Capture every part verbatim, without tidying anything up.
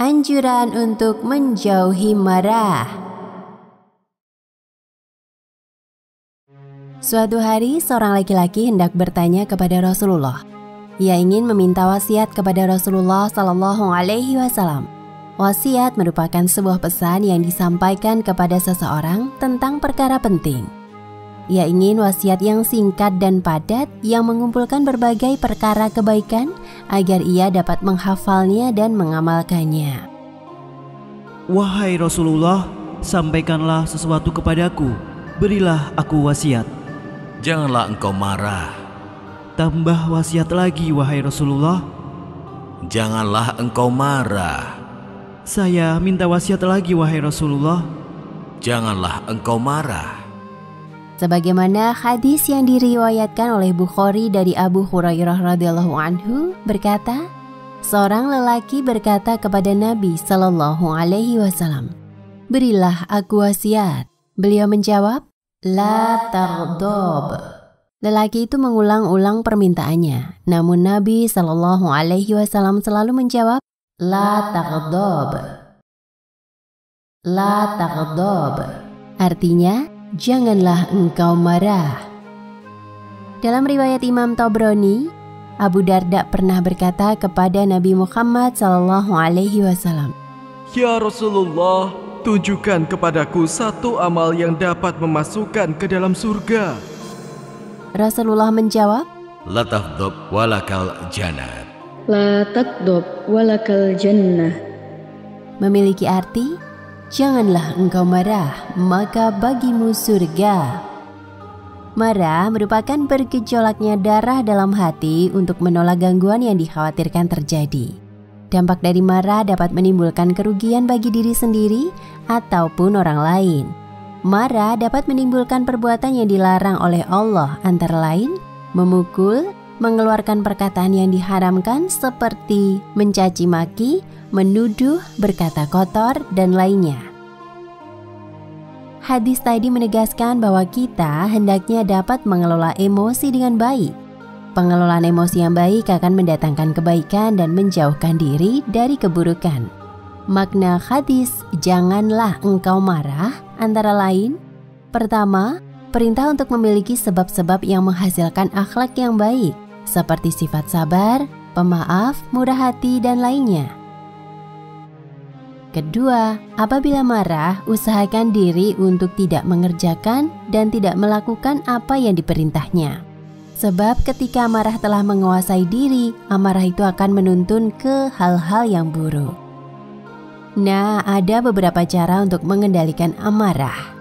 Anjuran untuk menjauhi marah. Suatu hari seorang laki-laki hendak bertanya kepada Rasulullah. Ia ingin meminta wasiat kepada Rasulullah Shallallahu Alaihi Wasallam. Wasiat merupakan sebuah pesan yang disampaikan kepada seseorang tentang perkara penting. Ia ingin wasiat yang singkat dan padat yang mengumpulkan berbagai perkara kebaikan agar ia dapat menghafalnya dan mengamalkannya. Wahai Rasulullah, sampaikanlah sesuatu kepadaku, berilah aku wasiat. Janganlah engkau marah. Tambah wasiat lagi, wahai Rasulullah. Janganlah engkau marah. Saya minta wasiat lagi, wahai Rasulullah. Janganlah engkau marah. Sebagaimana hadis yang diriwayatkan oleh Bukhari dari Abu Hurairah radhiyallahu anhu berkata, seorang lelaki berkata kepada Nabi Shallallahu Alaihi Wasallam, berilah aku wasiat. Beliau menjawab, la taghdab. Lelaki itu mengulang-ulang permintaannya, namun Nabi Shallallahu Alaihi Wasallam selalu menjawab, la taghdab, la taghdab. Artinya, janganlah engkau marah. Dalam riwayat Imam Tabrani, Abu Darda pernah berkata kepada Nabi Muhammad shallallahu alaihi wasallam, ya Rasulullah, tunjukkan kepadaku satu amal yang dapat memasukkan ke dalam surga. Rasulullah menjawab, la taghdab walakal jannah. La taghdab walakal jannah. Memiliki arti, janganlah engkau marah, maka bagimu surga. Marah merupakan bergejolaknya darah dalam hati untuk menolak gangguan yang dikhawatirkan terjadi. Dampak dari marah dapat menimbulkan kerugian bagi diri sendiri ataupun orang lain. Marah dapat menimbulkan perbuatan yang dilarang oleh Allah, antara lain memukul, mengeluarkan perkataan yang diharamkan seperti mencaci maki, menuduh, berkata kotor, dan lainnya. Hadis tadi menegaskan bahwa kita hendaknya dapat mengelola emosi dengan baik. Pengelolaan emosi yang baik akan mendatangkan kebaikan dan menjauhkan diri dari keburukan. Makna hadis, janganlah engkau marah, antara lain, pertama, perintah untuk memiliki sebab-sebab yang menghasilkan akhlak yang baik, seperti sifat sabar, pemaaf, murah hati, dan lainnya. Kedua, apabila marah, usahakan diri untuk tidak mengerjakan dan tidak melakukan apa yang diperintahnya. Sebab ketika marah telah menguasai diri, amarah itu akan menuntun ke hal-hal yang buruk. Nah, ada beberapa cara untuk mengendalikan amarah.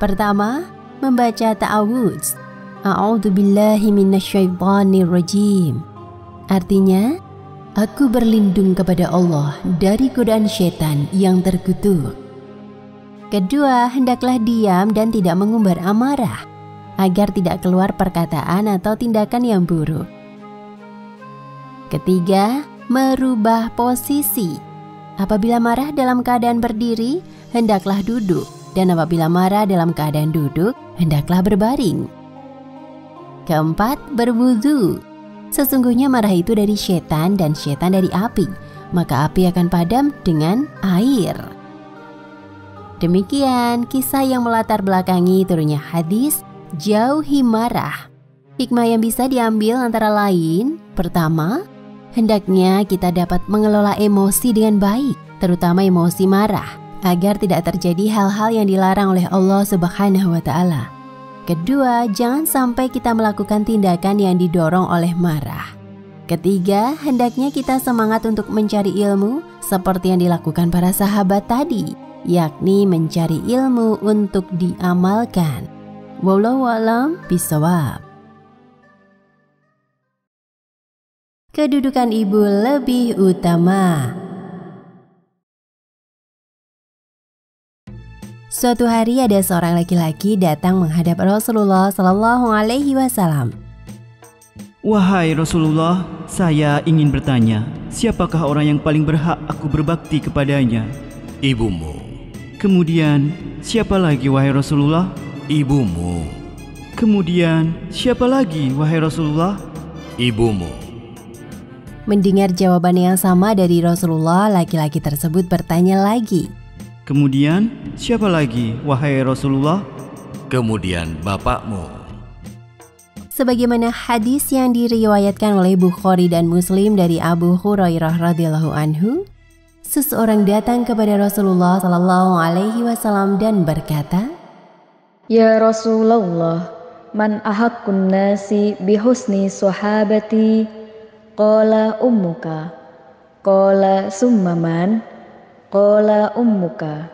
Pertama, membaca ta'awudz. A'udzubillahi minasyaitonirrajim. Artinya, aku berlindung kepada Allah dari godaan setan yang terkutuk. Kedua, hendaklah diam dan tidak mengumbar amarah agar tidak keluar perkataan atau tindakan yang buruk. Ketiga, merubah posisi. Apabila marah dalam keadaan berdiri, hendaklah duduk, dan apabila marah dalam keadaan duduk, hendaklah berbaring. Keempat, berwudu. Sesungguhnya marah itu dari setan dan setan dari api, maka api akan padam dengan air. Demikian kisah yang melatar belakangi turunnya hadis jauhi marah. Hikmah yang bisa diambil antara lain, pertama, hendaknya kita dapat mengelola emosi dengan baik, terutama emosi marah, agar tidak terjadi hal-hal yang dilarang oleh Allah Subhanahu wa Ta'ala. Kedua, jangan sampai kita melakukan tindakan yang didorong oleh marah. Ketiga, hendaknya kita semangat untuk mencari ilmu seperti yang dilakukan para sahabat tadi, yakni mencari ilmu untuk diamalkan. Wallahu a'lam bishawab. Kedudukan ibu lebih utama. Suatu hari ada seorang laki-laki datang menghadap Rasulullah Shallallahu Alaihi Wasallam. Wahai Rasulullah, saya ingin bertanya, siapakah orang yang paling berhak aku berbakti kepadanya? Ibumu. Kemudian siapa lagi, wahai Rasulullah? Ibumu. Kemudian siapa lagi, wahai Rasulullah? Ibumu. Mendengar jawaban yang sama dari Rasulullah, laki-laki tersebut bertanya lagi. Kemudian, siapa lagi, wahai Rasulullah? Kemudian bapakmu. Sebagaimana hadis yang diriwayatkan oleh Bukhari dan Muslim dari Abu Hurairah radhiyallahu anhu, seseorang datang kepada Rasulullah sallallahu alaihi wasallam dan berkata, "Ya Rasulullah, man ahaqqun nasi bihusni sahabati?" Qala ummuka, qala summa man, qala ummuka,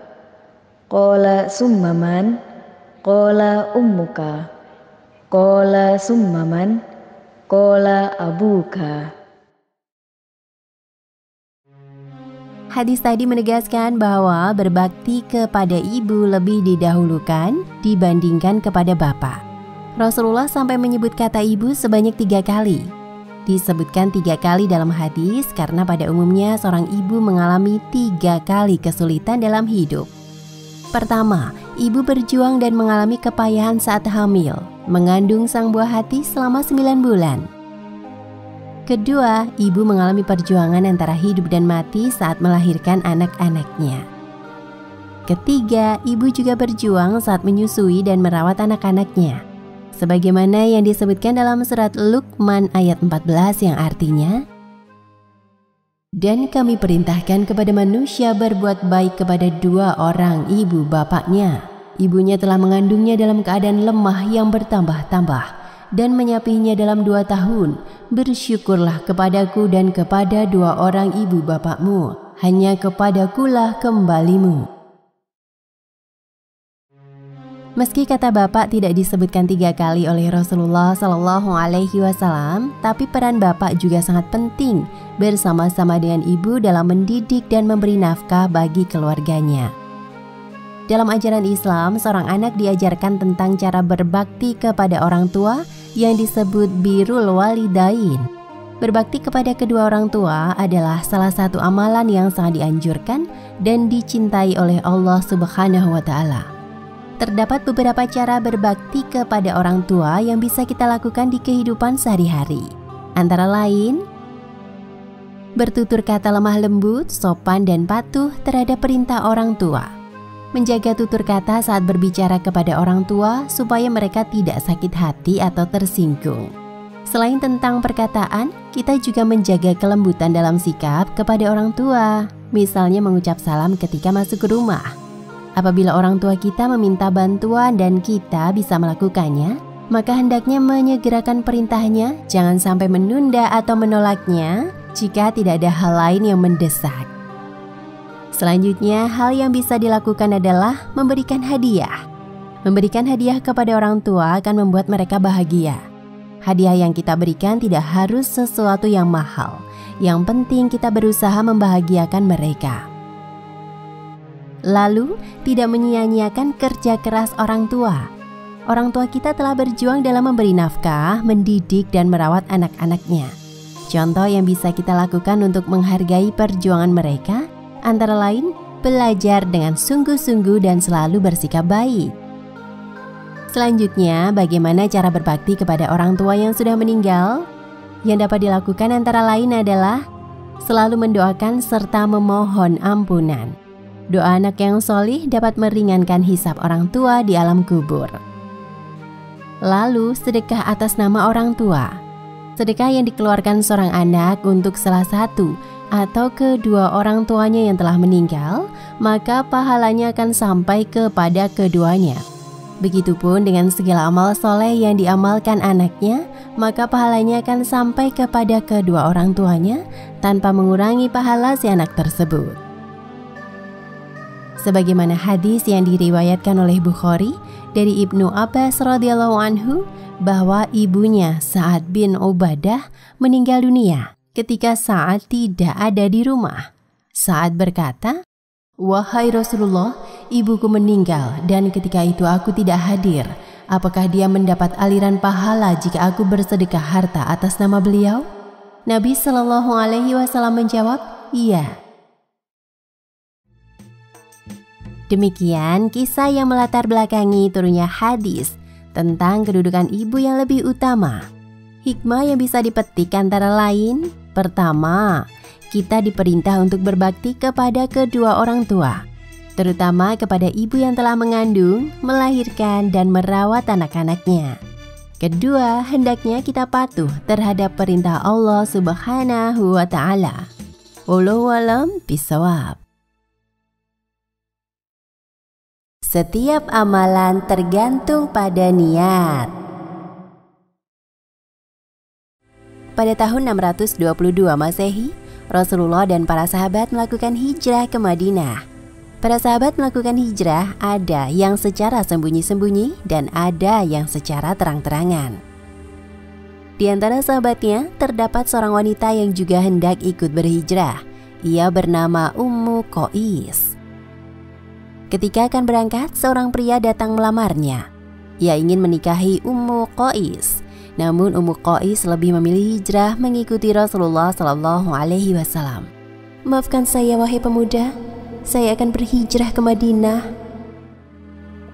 qala summa man, qala ummuka, qala summa man, qala abuka. Hadis tadi menegaskan bahwa berbakti kepada ibu lebih didahulukan dibandingkan kepada bapak. Rasulullah sampai menyebut kata ibu sebanyak tiga kali. Disebutkan tiga kali dalam hadis karena pada umumnya seorang ibu mengalami tiga kali kesulitan dalam hidup. Pertama, ibu berjuang dan mengalami kepayahan saat hamil, mengandung sang buah hati selama sembilan bulan. Kedua, ibu mengalami perjuangan antara hidup dan mati saat melahirkan anak-anaknya. Ketiga, ibu juga berjuang saat menyusui dan merawat anak-anaknya. Sebagaimana yang disebutkan dalam surat Luqman ayat empat belas yang artinya, dan kami perintahkan kepada manusia berbuat baik kepada dua orang ibu bapaknya. Ibunya telah mengandungnya dalam keadaan lemah yang bertambah-tambah dan menyapihnya dalam dua tahun. Bersyukurlah kepadaku dan kepada dua orang ibu bapakmu. Hanya kepadakulah kembalimu. Meski kata bapak tidak disebutkan tiga kali oleh Rasulullah Shallallahu Alaihi Wasallam, tapi peran bapak juga sangat penting bersama-sama dengan ibu dalam mendidik dan memberi nafkah bagi keluarganya. Dalam ajaran Islam, seorang anak diajarkan tentang cara berbakti kepada orang tua yang disebut birrul walidain. Berbakti kepada kedua orang tua adalah salah satu amalan yang sangat dianjurkan dan dicintai oleh Allah Subhanahu Wa Taala. Terdapat beberapa cara berbakti kepada orang tua yang bisa kita lakukan di kehidupan sehari-hari. Antara lain, bertutur kata lemah lembut, sopan dan patuh terhadap perintah orang tua. Menjaga tutur kata saat berbicara kepada orang tua supaya mereka tidak sakit hati atau tersinggung. Selain tentang perkataan, kita juga menjaga kelembutan dalam sikap kepada orang tua. Misalnya mengucap salam ketika masuk ke rumah. Apabila orang tua kita meminta bantuan dan kita bisa melakukannya, maka hendaknya menyegerakan perintahnya, jangan sampai menunda atau menolaknya jika tidak ada hal lain yang mendesak. Selanjutnya, hal yang bisa dilakukan adalah memberikan hadiah. Memberikan hadiah kepada orang tua akan membuat mereka bahagia. Hadiah yang kita berikan tidak harus sesuatu yang mahal. Yang penting kita berusaha membahagiakan mereka. Lalu, tidak menyia-nyiakan kerja keras orang tua. Orang tua kita telah berjuang dalam memberi nafkah, mendidik, dan merawat anak-anaknya. Contoh yang bisa kita lakukan untuk menghargai perjuangan mereka, antara lain, belajar dengan sungguh-sungguh dan selalu bersikap baik. Selanjutnya, bagaimana cara berbakti kepada orang tua yang sudah meninggal? Yang dapat dilakukan antara lain adalah selalu mendoakan serta memohon ampunan. Doa anak yang solih dapat meringankan hisab orang tua di alam kubur. Lalu, sedekah atas nama orang tua. Sedekah yang dikeluarkan seorang anak untuk salah satu atau kedua orang tuanya yang telah meninggal, maka pahalanya akan sampai kepada keduanya. Begitupun dengan segala amal soleh yang diamalkan anaknya, maka pahalanya akan sampai kepada kedua orang tuanya tanpa mengurangi pahala si anak tersebut. Sebagaimana hadis yang diriwayatkan oleh Bukhari dari Ibnu Abbas radhiyallahu anhu bahwa ibunya Sa'ad bin Ubadah meninggal dunia ketika Sa'ad tidak ada di rumah. Sa'ad berkata, "Wahai Rasulullah, ibuku meninggal dan ketika itu aku tidak hadir. Apakah dia mendapat aliran pahala jika aku bersedekah harta atas nama beliau?" Nabi Shallallahu Alaihi Wasallam menjawab, "Iya." Demikian kisah yang melatar belakangi turunnya hadis tentang kedudukan ibu yang lebih utama. Hikmah yang bisa dipetik antara lain, Pertama, kita diperintah untuk berbakti kepada kedua orang tua, terutama kepada ibu yang telah mengandung, melahirkan, dan merawat anak-anaknya. Kedua, hendaknya kita patuh terhadap perintah Allah Subhanahu wa Ta'ala. Wallahu a'lam bishawab. Setiap amalan tergantung pada niat. Pada tahun enam ratus dua puluh dua Masehi, Rasulullah dan para sahabat melakukan hijrah ke Madinah. Para sahabat melakukan hijrah, ada yang secara sembunyi-sembunyi dan ada yang secara terang-terangan. Di antara sahabatnya, terdapat seorang wanita yang juga hendak ikut berhijrah. Ia bernama Ummu Qais. Ketika akan berangkat, seorang pria datang melamarnya. Ia ingin menikahi Ummu Qais. Namun Ummu Qais lebih memilih hijrah mengikuti Rasulullah Shallallahu Alaihi Wasallam. "Maafkan saya, wahai pemuda, saya akan berhijrah ke Madinah."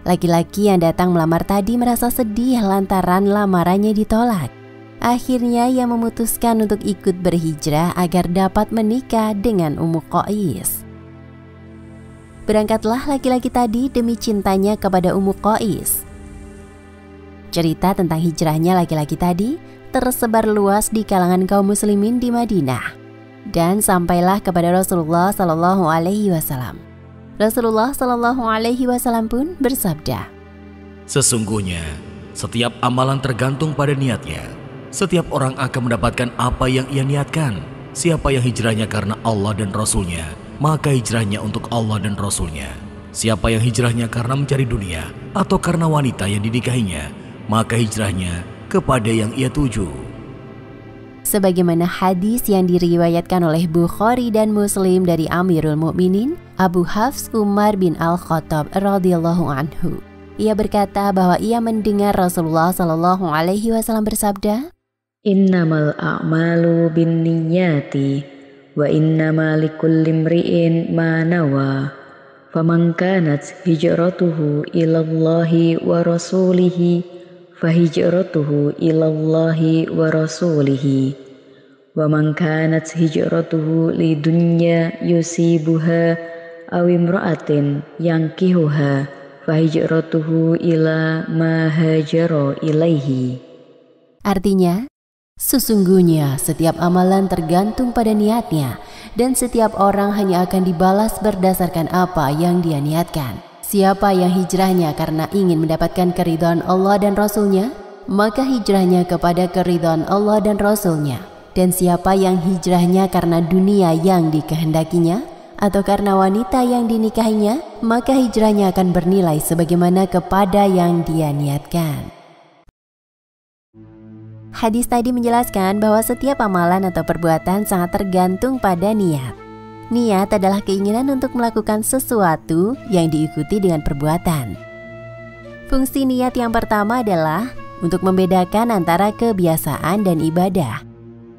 Laki-laki yang datang melamar tadi merasa sedih lantaran lamarannya ditolak. Akhirnya ia memutuskan untuk ikut berhijrah agar dapat menikah dengan Ummu Qais. Berangkatlah laki-laki tadi demi cintanya kepada Ummu Qais. Cerita tentang hijrahnya laki-laki tadi tersebar luas di kalangan kaum muslimin di Madinah dan sampailah kepada Rasulullah Shallallahu Alaihi Wasallam. Rasulullah Shallallahu Alaihi Wasallam pun bersabda, "Sesungguhnya setiap amalan tergantung pada niatnya. Setiap orang akan mendapatkan apa yang ia niatkan. Siapa yang hijrahnya karena Allah dan Rasul-Nya, maka hijrahnya untuk Allah dan Rasul-Nya. Siapa yang hijrahnya karena mencari dunia atau karena wanita yang dinikahinya, maka hijrahnya kepada yang ia tuju." Sebagaimana hadis yang diriwayatkan oleh Bukhari dan Muslim dari Amirul Mukminin Abu Hafs Umar bin Al-Khattab radhiyallahu anhu. Ia berkata bahwa ia mendengar Rasulullah Shallallahu Alaihi Wasallam bersabda, "Innamal a'malu bin niyati, wa innama likulli imri'in ma nawa, faman kanat hijratuhu ilallahi wa rasulihi fahijratuhu ilallahi wa rasulihi, wa man kanat hijratuhu lidunya yusibuha aw imra'atin yankihuha fahijratuhu ila ma hajara ilaihi." Artinya, sesungguhnya setiap amalan tergantung pada niatnya dan setiap orang hanya akan dibalas berdasarkan apa yang dia niatkan. Siapa yang hijrahnya karena ingin mendapatkan keridhaan Allah dan Rasul-Nya, maka hijrahnya kepada keridhaan Allah dan Rasul-Nya. Dan siapa yang hijrahnya karena dunia yang dikehendakinya atau karena wanita yang dinikahinya, maka hijrahnya akan bernilai sebagaimana kepada yang dia niatkan. Hadis tadi menjelaskan bahwa setiap amalan atau perbuatan sangat tergantung pada niat. Niat adalah keinginan untuk melakukan sesuatu yang diikuti dengan perbuatan. Fungsi niat yang pertama adalah untuk membedakan antara kebiasaan dan ibadah.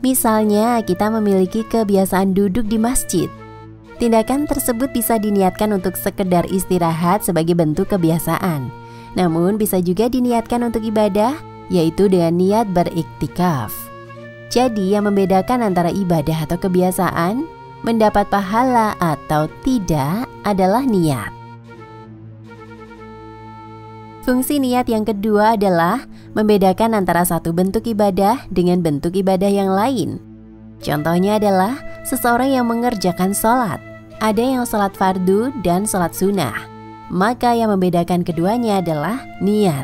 Misalnya, kita memiliki kebiasaan duduk di masjid. Tindakan tersebut bisa diniatkan untuk sekedar istirahat sebagai bentuk kebiasaan. Namun, bisa juga diniatkan untuk ibadah, yaitu dengan niat beriktikaf. Jadi yang membedakan antara ibadah atau kebiasaan, mendapat pahala atau tidak, adalah niat. Fungsi niat yang kedua adalah membedakan antara satu bentuk ibadah dengan bentuk ibadah yang lain. Contohnya adalah seseorang yang mengerjakan sholat. Ada yang sholat fardu dan sholat sunnah. Maka yang membedakan keduanya adalah niat.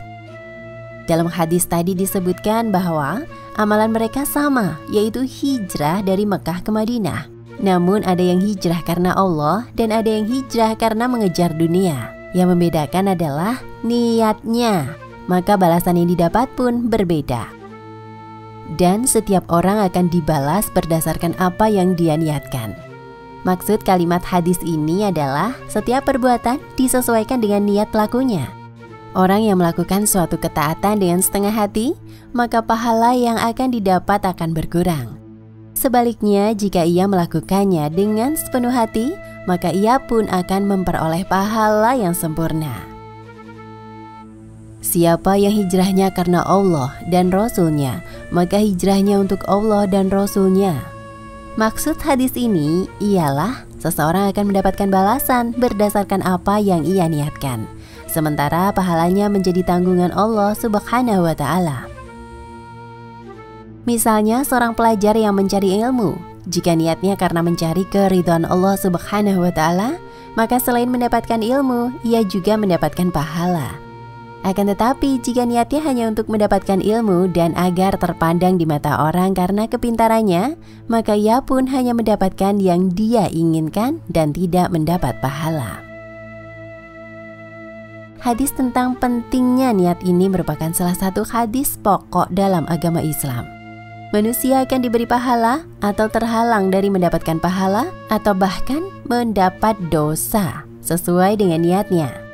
Dalam hadis tadi disebutkan bahwa amalan mereka sama, yaitu hijrah dari Mekah ke Madinah. Namun ada yang hijrah karena Allah dan ada yang hijrah karena mengejar dunia. Yang membedakan adalah niatnya, maka balasan yang didapat pun berbeda. Dan setiap orang akan dibalas berdasarkan apa yang dia niatkan. Maksud kalimat hadis ini adalah setiap perbuatan disesuaikan dengan niat pelakunya. Orang yang melakukan suatu ketaatan dengan setengah hati, maka pahala yang akan didapat akan berkurang. Sebaliknya, jika ia melakukannya dengan sepenuh hati, maka ia pun akan memperoleh pahala yang sempurna. Siapa yang hijrahnya karena Allah dan Rasul-Nya, maka hijrahnya untuk Allah dan Rasul-Nya. Maksud hadis ini ialah seseorang akan mendapatkan balasan berdasarkan apa yang ia niatkan, sementara pahalanya menjadi tanggungan Allah Subhanahu wa Ta'ala. Misalnya seorang pelajar yang mencari ilmu, jika niatnya karena mencari keridhaan Allah Subhanahu wa Ta'ala, maka selain mendapatkan ilmu, ia juga mendapatkan pahala. Akan tetapi, jika niatnya hanya untuk mendapatkan ilmu dan agar terpandang di mata orang karena kepintarannya, maka ia pun hanya mendapatkan yang dia inginkan dan tidak mendapat pahala. Hadis tentang pentingnya niat ini merupakan salah satu hadis pokok dalam agama Islam. Manusia akan diberi pahala atau terhalang dari mendapatkan pahala atau bahkan mendapat dosa sesuai dengan niatnya.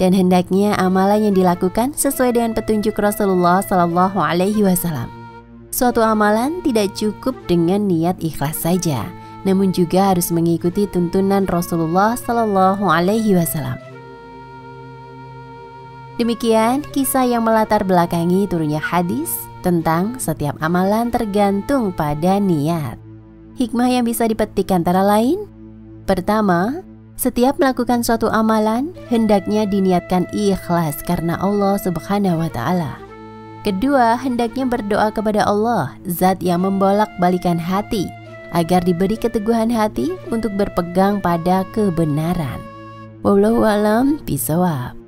Dan hendaknya amalan yang dilakukan sesuai dengan petunjuk Rasulullah shallallahu alaihi wasallam. Suatu amalan tidak cukup dengan niat ikhlas saja, namun juga harus mengikuti tuntunan Rasulullah shallallahu alaihi wasallam. Demikian kisah yang melatar belakangi turunnya hadis tentang setiap amalan tergantung pada niat. Hikmah yang bisa dipetik antara lain: pertama, setiap melakukan suatu amalan, hendaknya diniatkan ikhlas karena Allah Subhanahu wa Ta'ala. Kedua, hendaknya berdoa kepada Allah, Zat yang membolak-balikan hati, agar diberi keteguhan hati untuk berpegang pada kebenaran. Wallahu a'lam bishawab.